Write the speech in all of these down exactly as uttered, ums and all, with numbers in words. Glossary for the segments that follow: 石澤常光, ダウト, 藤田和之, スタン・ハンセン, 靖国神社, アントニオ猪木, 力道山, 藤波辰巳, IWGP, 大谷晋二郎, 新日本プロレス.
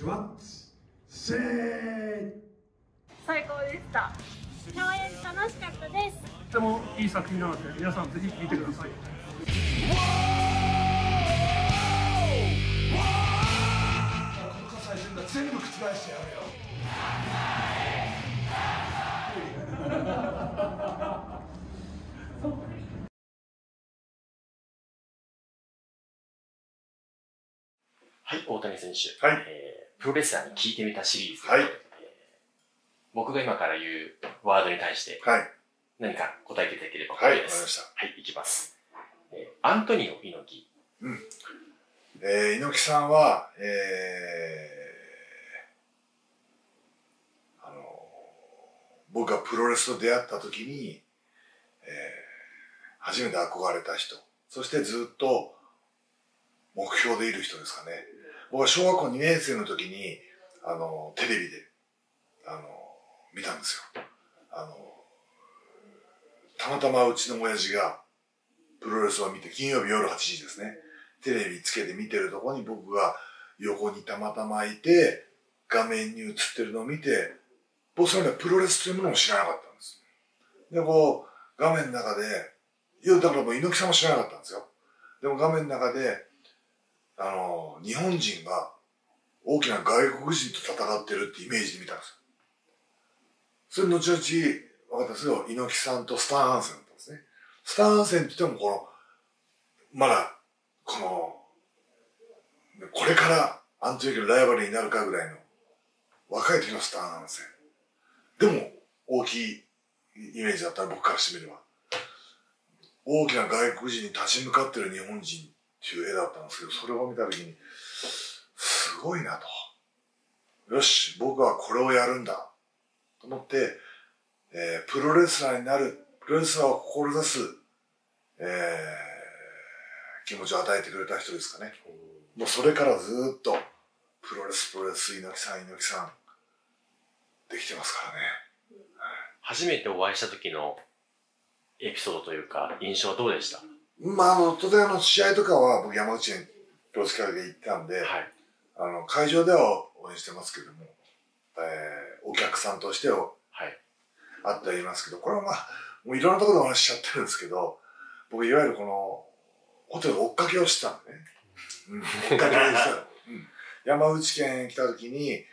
します。せー、最高でした。共演楽しかったです。とてもいい作品なので皆さんぜひ見てください。この最新が全部覆してやるよ。はい、大谷選手、はい、えー、プロレスラーに聞いてみたシリーズ、はい、えー、僕が今から言うワードに対して、はい、何か答えていただければ OK です。はい、わかりました。はい、いきます。えー、アントニオ猪木。うん。えー、猪木さんは、えー、あのー、僕がプロレスと出会った時に、えー、初めて憧れた人、そしてずっと目標でいる人ですかね。僕は小学校にねんせいの時に、あの、テレビで、あの、見たんですよ。あの、たまたまうちの親父が、プロレスを見て、金曜日夜はちじですね。テレビつけて見てるとこに僕が横にたまたまいて、画面に映ってるのを見て、僕それにはプロレスというものも知らなかったんです。で、こう、画面の中で、いや、だからもう猪木さんも知らなかったんですよ。でも画面の中で、あの、日本人が大きな外国人と戦ってるってイメージで見たんですよ。それ後々分かったんですけど、猪木さんとスタン・ハンセンだったんですね。スタン・ハンセンって言ってもこの、まだ、この、これからアントニオのライバルになるかぐらいの若い時のスタン・ハンセン。でも、大きいイメージだったら僕からしてみれば。大きな外国人に立ち向かってる日本人。っていう絵だったんですけど、それを見たときに、すごいなと。よし、僕はこれをやるんだ。と思って、えー、プロレスラーになる、プロレスラーを志す、えー、気持ちを与えてくれた人ですかね。もうそれからずっと、プロレス、プロレス、猪木さん、猪木さん、できてますからね。初めてお会いした時のエピソードというか、印象はどうでした？まあ、あの、当然あの、試合とかは僕山口にプロスキャラで行ったんで、はい、あの、会場では応援してますけども、えー、お客さんとしては、はい、あってはいますけど、これはまあ、もういろんなところでお話ししちゃってるんですけど、僕いわゆるこの、ホテル追っかけをしてたんでね。うん、追っかけをしてた。うん。山口県来た時に、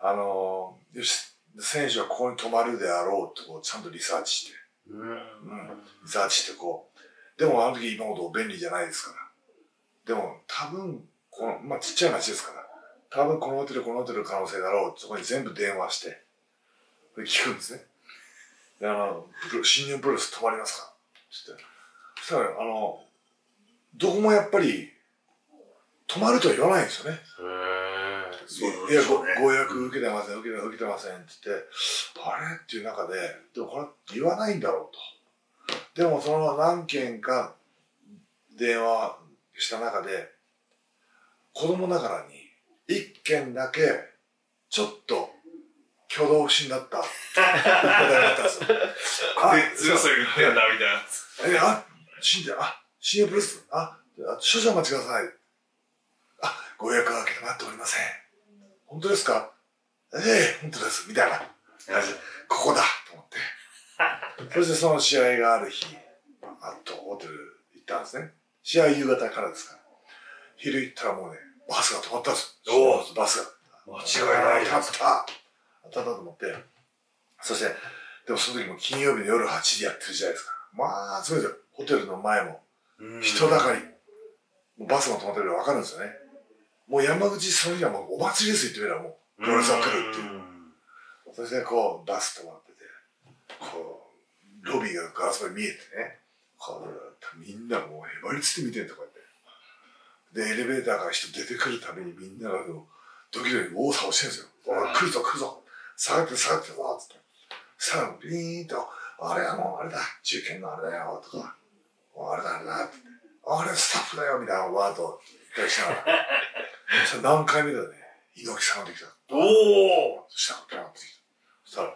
あの、よし、選手はここに泊まるであろうってこう、ちゃんとリサーチして、うん、うん、リサーチしてこう、でもあの時今ほど便利じゃないですから。でも多分、この、まあちっちゃい町ですから。多分このホテル、このホテル可能性だろう。そこに全部電話して。で、聞くんですね。で、あの、新日本プロレス泊まりますかってって。そしたら、あの、どこもやっぱり、泊まるとは言わないんですよね。へぇー。いや、ご、ご予約受けてません、受けて、受けてませんって言って、あれっていう中で、でもこれ言わないんだろうと。でもその何件か電話した中で、子供ながらに一件だけちょっと挙動不審だった答えだったんですよ。あ、強そう言ってんだみたいな。え、あ、信者、あ、信用プレス、あ、少々お待ちください。あ、ご予約は開けてもらっておりません。本当ですか？ええ、本当です。みたいな。ここだと思って。そしてその試合がある日、あっとホテル行ったんですね。試合夕方からですから。昼行ったらもうね、バスが止まったんですよ。バスが。間違いない。止まった。当たったと思って。そして、でもその時も金曜日の夜はちじやってるじゃないですか。まあ、すごいですよ。ホテルの前も、人だかり。もうバスも止まってるの分かるんですよね。もう山口、その日はもうお祭りですって言ってみればもう、プロレスが来るっていう。そしてこう、バス止まって。こう、ロビーがガラス張り見えてね、こう、みんなもうへばりついて見てんだ、こうやって。で、エレベーターから人出てくるためにみんながドキドキ大騒ぎしてるんですよ。来るぞ来るぞ下がって下がってぞつって。さあ、ビーンと、あれはもうあれだ、中堅のあれだよ、とか、あれだあれだ、って。あれスタッフだよ、みたいなワードを言ったりしながら。そしたら何回目だね、猪木さんができた。おおそしたら、ペランってきた。そしたら、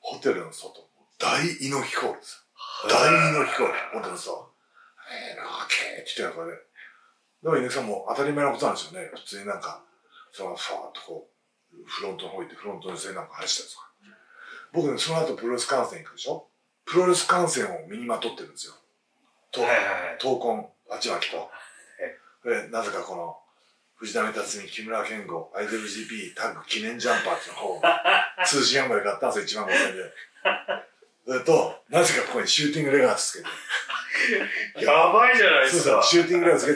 ホテルの外。大猪木コールですよ。大猪木コール。本当にさ、えーなーけーって言ってるからね。でも猪木さんも当たり前なことなんですよね。普通になんか、その、さーっとこう、フロントの方行ってフロントの線なんか走ったんですか。僕ね、その後プロレス観戦行くでしょ。プロレス観戦を身にまとってるんですよ。闘魂、あちまきと。はい、で、なぜかこの、藤波辰巳、木村健吾、アイダブリュージーピー タッグ記念ジャンパーっていうのを、通信販売で買ったんですよ、いちまんごせんえんで。それと、なぜかここにシューティングレガーつけて。やばいじゃないですか。そうそう、シューティングレガーつけ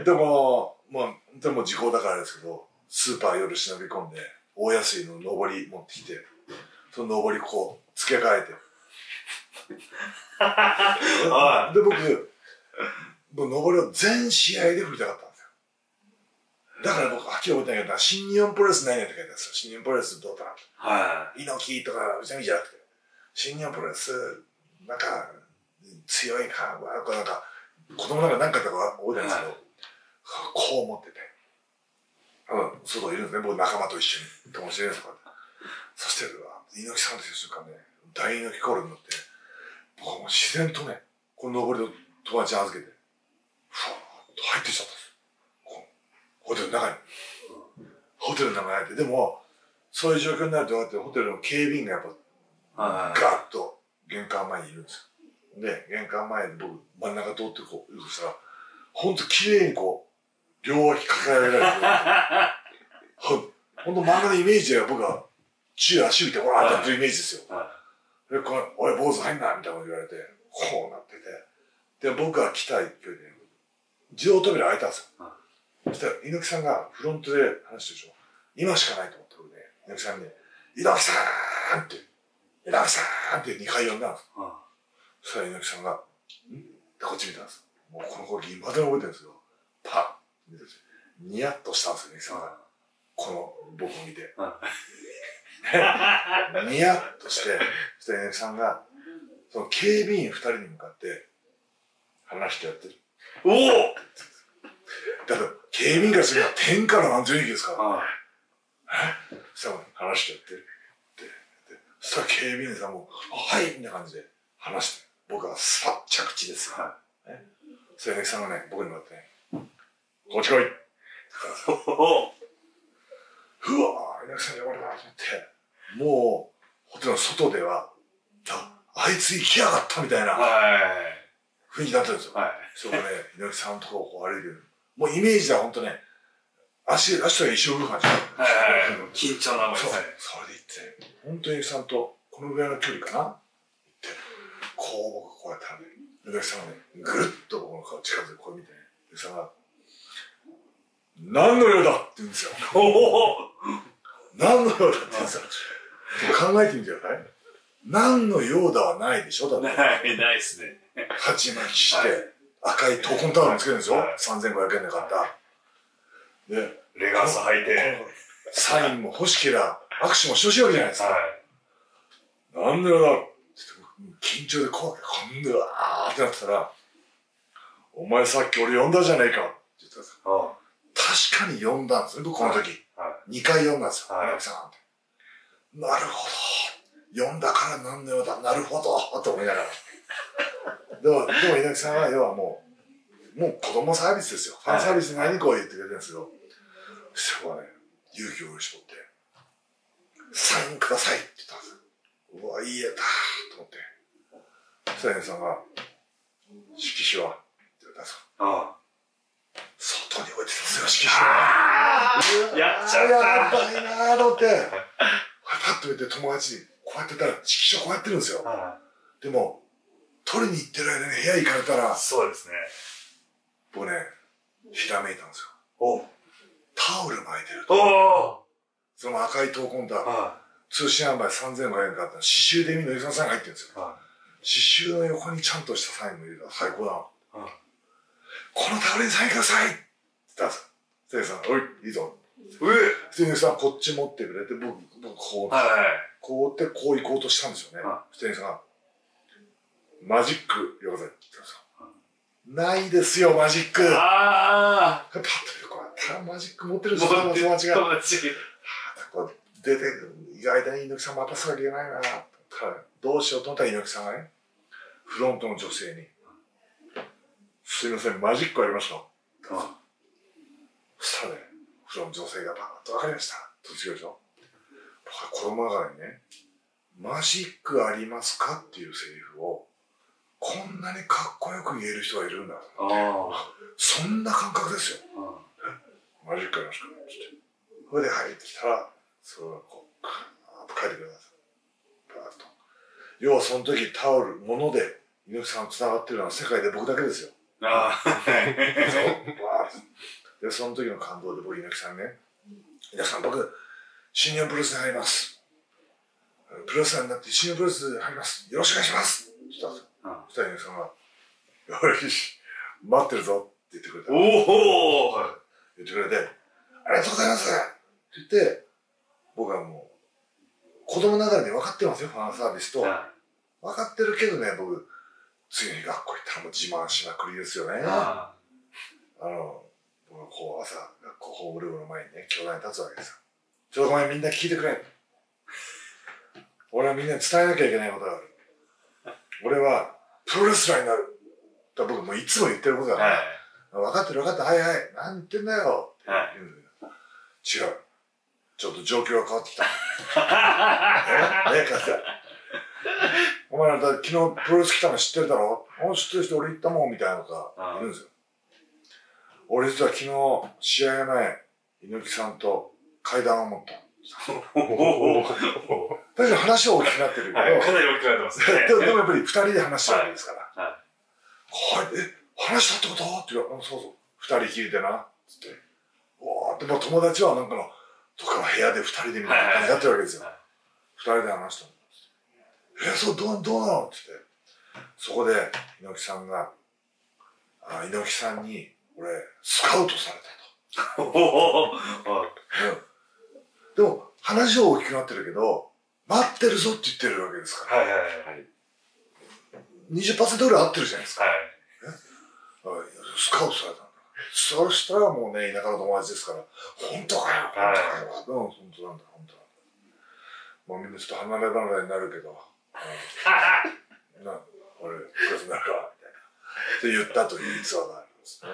て、でも、もう、本当にもう時効だからですけど、スーパー夜忍び込んで、大安いの上り持ってきて、その上りこう、付け替えて。で、僕、もう上りを全試合で振りたかったんですよ。だから僕、はっきり覚えてないけど、新日本プロレス何やって書いてあるんですよ。新日本プロレスどうだなはい。猪木とか、うちのみじゃなくて、新日本プロレス、なんか、強いな、なんか、子供なんか何かとか覚えてないんですけど、こう思ってて、うん、外いるんですね、僕、仲間と一緒に、友達いるんですとかって。そして、猪木さんという瞬間ね、大猪木コールになって、僕はもう自然とね、この登りを友達に預けて、ふわーっと入ってきちゃったんですよ。こホテルの中に。ホテルの中に入って、でも、そういう状況になると分かって、ホテルの警備員がやっぱ、ガーッと玄関前にいるんですよ。で、玄関前で僕、真ん中通ってこう、よくしたら、ほんと綺麗にこう、両脇抱えられる。ほんと漫画のイメージでは僕は、宙足浮いて、わーってやってるイメージですよ。で、この、俺、坊主入んなみたいなこと言われて、こうなってて。で、僕が来た勢いで、自動扉開いたんですよ。そしたら、猪木さんがフロントで話してるでしょ。今しかないと思って、僕ね、猪木さんに、猪木さーんって、猪木さーんってにかい呼んだんですよ。そしたら猪木さんが、んってこっち見たんですよ。もうこの子、今でも覚えてるんですよ。パッ見てて、ニヤッとしたんですよ、猪木さんが。この、僕を見て。ニヤッとして、そしたら猪木さんが、その警備員二人に向かって、話してやってる。おおだから、警備員からすれば天下の何十人ですから。はい、えそしたら話してやってるって。そしたら警備員さんも、はいみたいな感じで話して、僕はスパッ着地ですよ。はいね、そしたら猪木さんがね、僕に向かってね、こっち来いって言ったんですよ。ふわー、猪木さん呼ばれたと思って。もう、ホテルの外では、あ、あいつ行きやがったみたいな雰囲気になってるんですよ。はい、そこで、ね、猪木さんのとこをこう歩いてる。もうイメージでは本当ね、足、足とは一生分かんじゃん。緊張なもんですね。そう、それで行って、本当に猪木さんとこのぐらいの距離かなって、こう僕こうやったらね、猪木さんがね、ぐるっと僕の顔近づいてこう見て、ね、猪木さんが、何の用だって言うんですよ。何の用だって言うんですよ。考えてみてください。何の用ではないでしょだって。ない、ないっすね。鉢巻きして、赤い闘魂タオルつけるんですよ。さんぜんごひゃくえんで買った。で、レガース履いて。サインも欲しけりゃ、握手もしてほしいわけじゃないですか。何の用だろう緊張で怖くて、こんなわーってなってたら、お前さっき俺呼んだじゃないかって言ったんですよ。確かに呼んだんですね、僕この時。にかい呼んだんですよ、猪木さんって。なるほど。呼んだから何の用だ。なるほど。と思いながら。でも、でも、猪木さんは、要はもう、もう子供サービスですよ。ファンサービスに何こう言ってくれてるんですけど、そこはね、勇気を絞って、サインくださいって言ったんですよ。うわ、言えたと思って。そしたら猪木さんが、色紙はって言ったんですよ。ああ。外に置いてたんですよ、色紙は。やっちゃった。やばいなと思って。パッと見て友達にこうやってたら色紙をこうやってるんですよ。でも取りに行ってる間に部屋行かれたら、そうですね、僕ねひらめいたんですよ。タオル巻いてると、その赤い闘魂タオル、通信販売さんぜんごひゃくえん買ったの、刺繍で見るのさんサイン入ってるんですよ。刺繍の横にちゃんとしたサインも入れたら最高だな。このタオルにサインくださいって言ったんですよ。おいいいぞ、えっ、さんこっち持ってくれて、僕こう、こうって、こう行こうとしたんですよね。店員さんが、マジックよこせって言ったんですよ。ないですよ、マジック。ああ。パッと見て、こう、マジック持ってる人の友達が。友達。出て、意外と猪木さん待たせなきゃいけないな。どうしようと思ったら猪木さんがね、フロントの女性に、すいません、マジックありました。そしたらね、フロントの女性がパッとわかりました。卒業でしょ。子供ながらにね、マジックありますかっていうセリフをこんなにかっこよく言える人がいるんだと思って、そんな感覚ですよ。マジックありますかって言って、それで入ってきたらそれをこうバーッと書いてください。バーッと、要はその時タオル物で猪木さんとつながってるのは世界で僕だけですよ。ああ、はい。でその時の感動で僕、猪木さんね、猪木さん、僕新日本プロレスに入ります、プロレスラーになって新日本プロレスに入ります、よろしくお願いしますって言ったんですよ。そしたら猪木さんが「よし待ってるぞ」って言ってくれた。おお、はい、言ってくれて「ありがとうございます」って言って、僕はもう子供ながらに分かってますよ、ファンサービスと。分かってるけどね、僕次の日学校行ったらもう自慢しまくりですよね。あの僕はこう朝学校ホームルームの前にね、教壇に立つわけですよ。ちょっとごめん、みんな聞いてくれ。俺はみんなに伝えなきゃいけないことがある。俺はプロレスラーになる。だ僕もういつも言ってることだから、はい、分かってる分かった、はいはい、なん言ってんだよって言うんだけど、はい、違う。ちょっと状況が変わってきた。ええ、かつて。お前らだ昨日プロレス来たの知ってるだろ、もう知ってる人俺行ったもんみたいなのがいるんですよ。俺実は昨日試合前、猪木さんと階段を持った。確かに話は大きくなってるけど、はい、かなり大きくなってますね。でもやっぱりふたりで話したわけですから。はい、はい、え、話したってことって言うから、そうそう、ふたりきりでな、つって。わーって、まあ、友達はなんかの、とか部屋でふたりでみたいな感じになってるわけですよ。ふたりで話したんです。え、そう、どう、どうなのって言って。そこで、猪木さんが、あ、猪木さんに、俺、スカウトされたと。でも、話は大きくなってるけど、待ってるぞって言ってるわけですから。はいはいはい。にじゅっパーセント ぐらい合ってるじゃないですか。はい。スカウトされたんだ。そしたらもうね、田舎の友達ですから、本当かよ、本当かよ。うん、本当なんだ、本当なんだ。まあみんなちょっと離れ離れになるけど、うん、な俺、クラスになるから、みたいな。って言ったという逸話がありますね。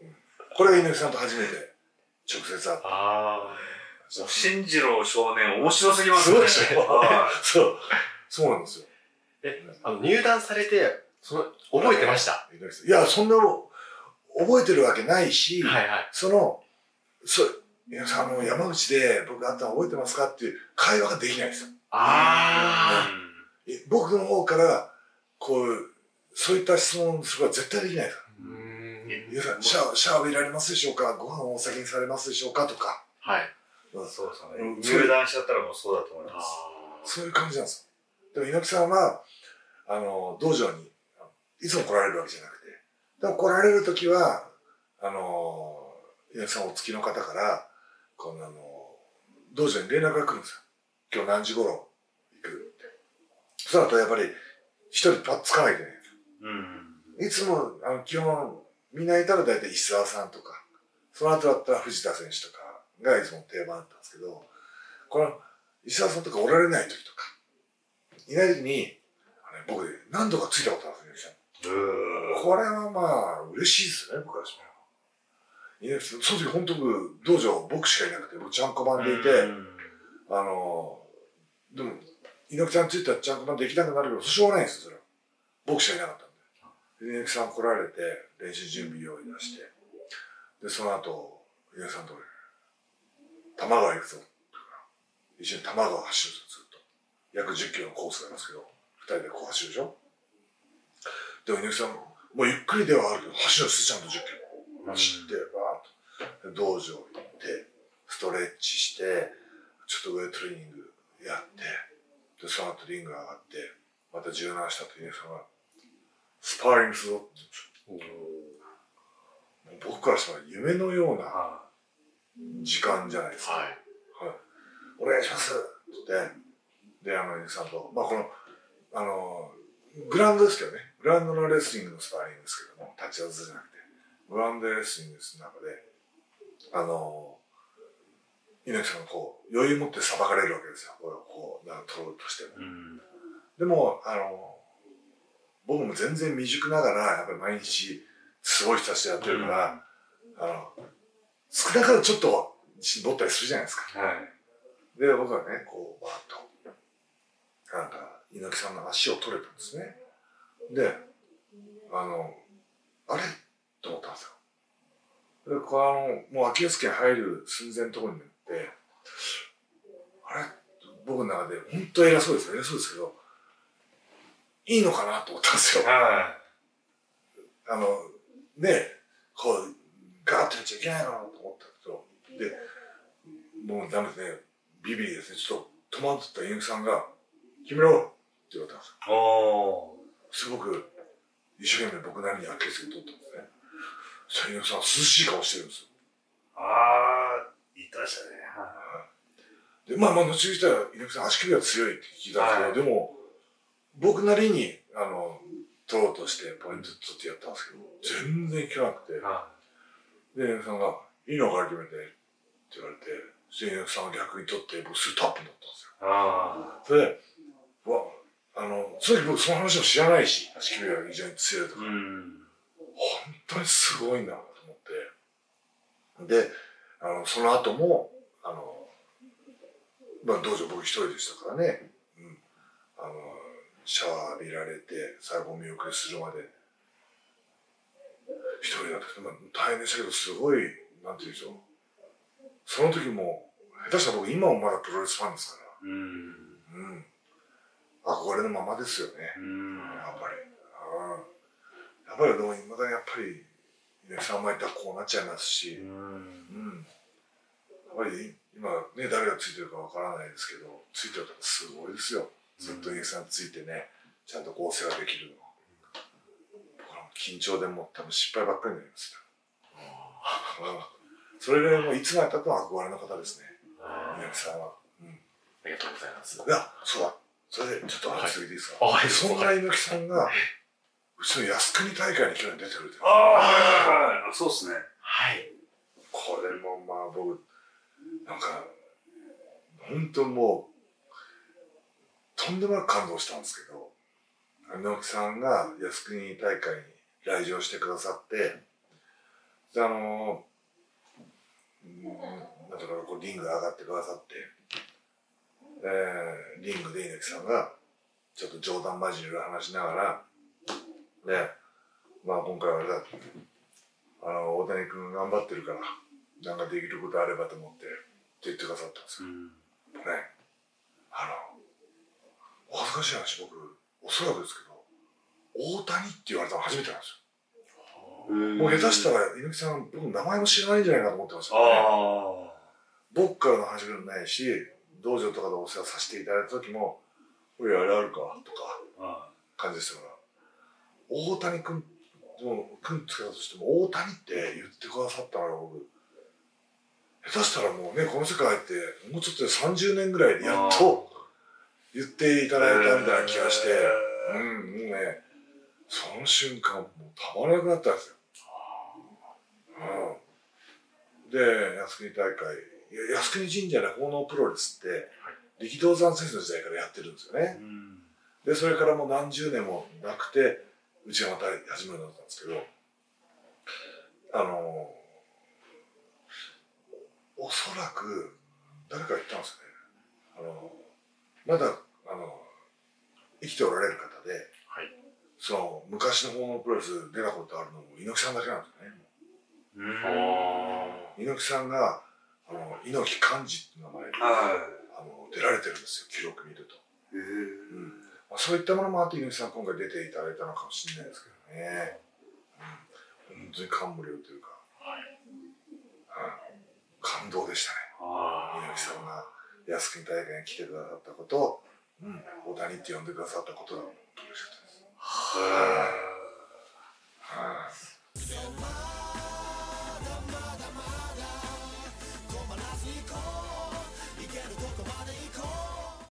うん、これが猪木さんと初めて直接会った。あ新次郎少年、面白すぎますね。そう、そうなんですよ。え、あの、入団されて、その、覚えてました。いや、そんな、覚えてるわけないし、はいはい、その、そ皆さん、あの、山口で僕あったの覚えてますかっていう会話ができないんですよ。ああ、ね。僕の方から、こう、そういった質問するのは絶対できないですから。うん。シャワー、シャワー浴びられますでしょうか、ご飯をお先にされますでしょうかとか。はい。そうですね。入団しちゃったらもうそうだと思います。そういう感じなんですよ。でも猪木さんは、あの、道場に、いつも来られるわけじゃなくて、でも来られるときは、あの、猪木さんお付きの方から、この、あの、道場に連絡が来るんですよ。今日何時頃行くって。そうだとやっぱり、一人パッとつかないといけない。うん。いつも、あの、基本、みんないたら大体石澤さんとか、その後だったら藤田選手とか、がいつも定番だったんですけど、この石澤さんとかおられない時とか、いない時に、あれ僕で何度かついたことあるんですよ、猪木さん。これはまあ、嬉しいですよね、僕は。その時、本当僕、道場、僕しかいなくて、僕、ちゃんこ番でいて、あの、でも、猪木さんついたらちゃんこ番できなくなるけど、しょうがないんですよ、それは。僕しかいなかったんで。で、猪木さん来られて、練習準備用意出して、で、その後、猪木さんと俺、多摩川行くぞ。一緒に多摩川走るぞ、ずっと。約じゅっキロのコースがありますけど、ふたりでこう走るでしょ。でも猪木さん、もうゆっくりではあるけど、走るんです、ちゃんとじゅっキロ。走って、バーッと。道場行って、ストレッチして、ちょっと上トレーニングやって、で、その後リング上がって、また柔軟したと猪木さんが、スパーリングするぞって言うんですよ。僕からしたら夢のような、時間じゃないですか。はい。はい。お願いしますって。で、あの、猪木さんと、まあ、この、あの、グラウンドですけどね。グラウンドのレスリングのスパーリングですけども、立ち技じゃなくて、グラウンドレスリングの中で、あの、猪木さんがこう、余裕持って裁かれるわけですよ。こう、なんか取ろうとしても。でも、あの、僕も全然未熟ながら、やっぱり毎日、すごい人たちでやってるから、あの、少なからずちょっと自信持ったりするじゃないですか。はい、で僕はねこうバーッとなんか猪木さんの足を取れたんですね。であのあれと思ったんですよ。でこうあのもうアキレス腱入る寸前のところに行ってあれ僕の中で本当偉そうですよ偉そうですけどいいのかなと思ったんですよ。あのねこうガーッとやっちゃいけないなと思ったんですけどでもうダメですねビビりですねちょっと戸惑った猪木さんが「決めろ!」って言われたんですよ。すごく一生懸命僕なりにアキレス腱取ったんですね。そしたら猪木さん涼しい顔してるんですよ。ああ言ってましたね。でまあまあ後にしたら猪木さん足首が強いって聞いたんですけど、はい、でも僕なりにあの取ろうとしてポイント取ってやったんですけど全然効かなくて、はい、で猪木さんが「いいのか決めて」って言われてそして猪木さんが逆に取って僕すぐタップになったんですよ。それでわあのその時僕その話も知らないし足首が非常に強いとか本当にすごいんだなと思ってであのその後もあのまあ道場僕一人でしたからね、うん、あのシャワー浴びられて最後お見送りするまで一人だった、まあ、大変でしたけどすごいなんていうんでしょうその時も下手したら僕今もまだプロレスファンですからうん、うん、憧れのままですよねうんやっぱりあやっぱりでもいまだにやっぱり猪木さんもいたらこうなっちゃいますしうん、うん、やっぱり今ね誰がついてるかわからないですけどついてるとすごいですよずっと猪木さんついてねちゃんとこうお世話できるの僕らも緊張でもう多分失敗ばっかりになりますそれぐらいもういつまでたっても憧れの方ですね猪木さんは、うん、ありがとうございます。いやそうだそれでちょっと話しすぎていいですか、はい、そんな猪木さんがうちの靖国大会に去年出てくれてああそうっすねはい。これもまあ僕なんか本当もうとんでもなく感動したんですけど猪木さんが靖国大会に来場してくださってであのなんとかこうリングが上がってくださって、えー、リングで猪木さんがちょっと冗談交じりの話しながらでまあ今回はあれだあの大谷君頑張ってるから。なんかできることあればと思ってって言ってくださったんですよ、うん、ねあのお恥ずかしい話僕おそらくですけど大谷って言われたの初めてなんですよ。もう下手したら猪木さん僕の名前も知らないんじゃないかと思ってましたね。あ僕からの話でもないし道場とかでお世話させていただいた時も「おいあれあるか?」とか感じでしたから大谷君君つけたとしても大谷って言ってくださったから僕。下手したらもうねこの世界ってもうちょっとでさんじゅうねんぐらいでやっと言っていただいたみたいな気がして、えー、うんもうねその瞬間もうたまらなくなったんですよ。うん、で靖国大会靖国神社の奉納プロレスって、はい、力道山先生の時代からやってるんですよね。うん、でそれからもう何十年もなくてうちがまた始まるようになったんですけどあのおそらく誰か言ったんですよね。あのまだあの生きておられる方で、はい、その昔のホームプロレス出たことあるのも猪木さんだけなんですよね。うん猪木さんがあの猪木寛治って名前であの出られてるんですよ記録見ると。へうんまあ、そういったものもあって猪木さん今回出ていただいたのかもしれないですけどね、うん、本当に感無量というか。はい、うん感動でしたね。猪木さんが靖国大会に来てくださったこと、うん、大谷って呼んでくださったことが嬉しかったです。